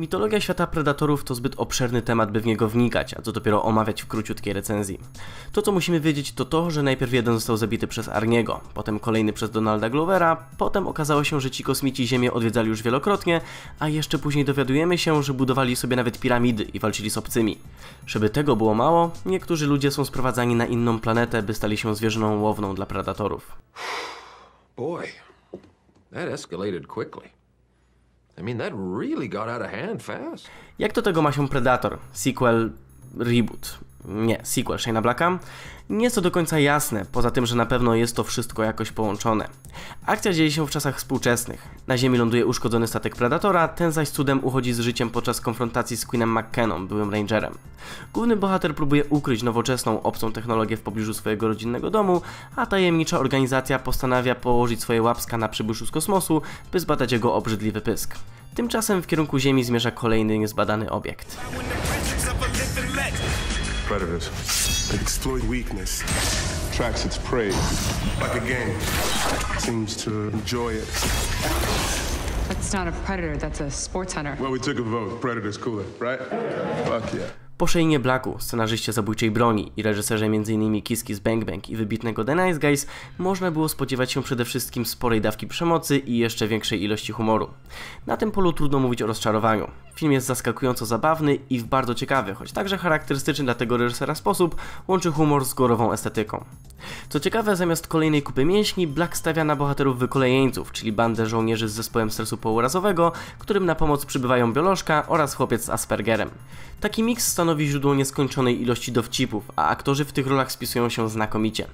Mitologia świata predatorów to zbyt obszerny temat, by w niego wnikać, a co dopiero omawiać w króciutkiej recenzji. To, co musimy wiedzieć, to to, że najpierw jeden został zabity przez Arniego, potem kolejny przez Donalda Glovera, potem okazało się, że ci kosmici Ziemię odwiedzali już wielokrotnie, a jeszcze później dowiadujemy się, że budowali sobie nawet piramidy i walczyli z obcymi. Żeby tego było mało, niektórzy ludzie są sprowadzani na inną planetę, by stali się zwierzyną łowną dla predatorów. Boy, that escalated quickly. I mean, that really got out of hand fast. Jak do tego ma się Predator? Sequel, reboot. Nie, sequel Shane'a Blacka? Nie jest to do końca jasne, poza tym, że na pewno jest to wszystko jakoś połączone. Akcja dzieje się w czasach współczesnych. Na ziemi ląduje uszkodzony statek Predatora, ten zaś cudem uchodzi z życiem podczas konfrontacji z Quinnem McKenną, byłym rangerem. Główny bohater próbuje ukryć nowoczesną, obcą technologię w pobliżu swojego rodzinnego domu, a tajemnicza organizacja postanawia położyć swoje łapska na przybyszu z kosmosu, by zbadać jego obrzydliwy pysk. Tymczasem w kierunku Ziemi zmierza kolejny niezbadany obiekt. Predators exploit weakness, tracks its prey like a game, seems to enjoy it. That's not a predator, that's a sports hunter. Well, we took a vote. Predator's cooler, right? Fuck yeah. Po Shane'ie Blacku, scenarzyście Zabójczej Broni i reżyserze m.in. Kiss Kiss Bang Bang i wybitnego The Nice Guys, można było spodziewać się przede wszystkim sporej dawki przemocy i jeszcze większej ilości humoru. Na tym polu trudno mówić o rozczarowaniu. Film jest zaskakująco zabawny i w bardzo ciekawy, choć także charakterystyczny dla tego reżysera sposób, łączy humor z gorową estetyką. Co ciekawe, zamiast kolejnej kupy mięśni, Black stawia na bohaterów wykolejeńców, czyli bandę żołnierzy z zespołem stresu pourazowego, którym na pomoc przybywają biolożka oraz chłopiec z Aspergerem. Taki miks stanowi źródło nieskończonej ilości dowcipów, a aktorzy w tych rolach spisują się znakomicie.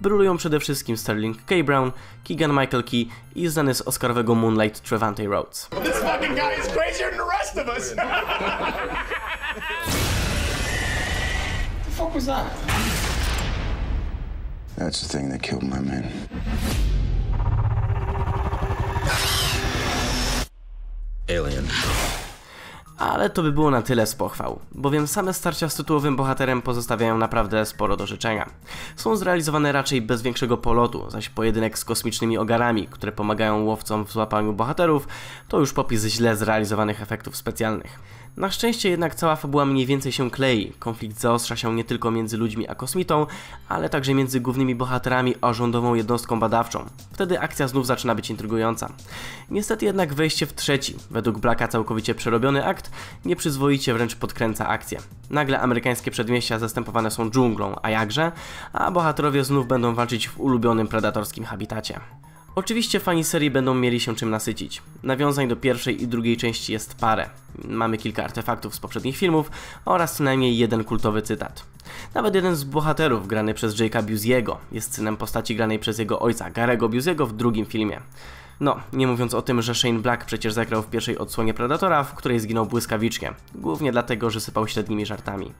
Brylują przede wszystkim Sterling K. Brown, Keegan-Michael Key i znany z oscarowego Moonlight Trevante Rhodes. This fucking guy is crazier than the rest of us. The fuck was that? That's the thing that killed my man. Alien. Ale to by było na tyle z pochwał, bowiem same starcia z tytułowym bohaterem pozostawiają naprawdę sporo do życzenia. Są zrealizowane raczej bez większego polotu, zaś pojedynek z kosmicznymi ogarami, które pomagają łowcom w złapaniu bohaterów, to już popis źle zrealizowanych efektów specjalnych. Na szczęście jednak cała fabuła mniej więcej się klei, konflikt zaostrza się nie tylko między ludźmi a kosmitą, ale także między głównymi bohaterami a rządową jednostką badawczą. Wtedy akcja znów zaczyna być intrygująca. Niestety jednak wejście w trzeci, według Blacka całkowicie przerobiony akt, nieprzyzwoicie wręcz podkręca akcję. Nagle amerykańskie przedmieścia zastępowane są dżunglą, a jakże, a bohaterowie znów będą walczyć w ulubionym predatorskim habitacie. Oczywiście fani serii będą mieli się czym nasycić. Nawiązań do pierwszej i drugiej części jest parę. Mamy kilka artefaktów z poprzednich filmów oraz co najmniej jeden kultowy cytat. Nawet jeden z bohaterów grany przez Jake'a Buse'ego jest synem postaci granej przez jego ojca Gary'ego Buse'ego w drugim filmie. No, nie mówiąc o tym, że Shane Black przecież zagrał w pierwszej odsłonie Predatora, w której zginął błyskawicznie. Głównie dlatego, że sypał średnimi żartami.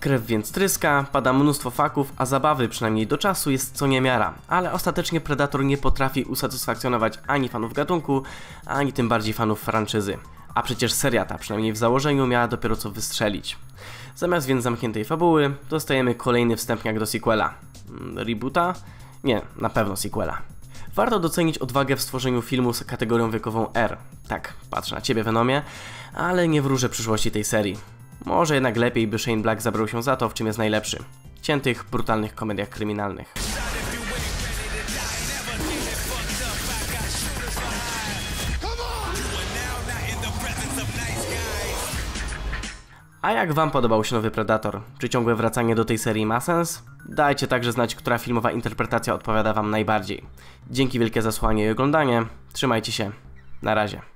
Krew więc tryska, pada mnóstwo faków, a zabawy, przynajmniej do czasu, jest co niemiara, ale ostatecznie Predator nie potrafi usatysfakcjonować ani fanów gatunku, ani tym bardziej fanów franczyzy. A przecież seria ta, przynajmniej w założeniu, miała dopiero co wystrzelić. Zamiast więc zamkniętej fabuły, dostajemy kolejny wstępniak do sequela. Reboota? Nie, na pewno sequela. Warto docenić odwagę w stworzeniu filmu z kategorią wiekową R. Tak, patrzę na ciebie, Venomie, ale nie wróżę przyszłości tej serii. Może jednak lepiej, by Shane Black zabrał się za to, w czym jest najlepszy. Ciętych, brutalnych komediach kryminalnych. A jak wam podobał się nowy Predator? Czy ciągłe wracanie do tej serii ma sens? Dajcie także znać, która filmowa interpretacja odpowiada wam najbardziej. Dzięki wielkie za słuchanie i oglądanie. Trzymajcie się. Na razie.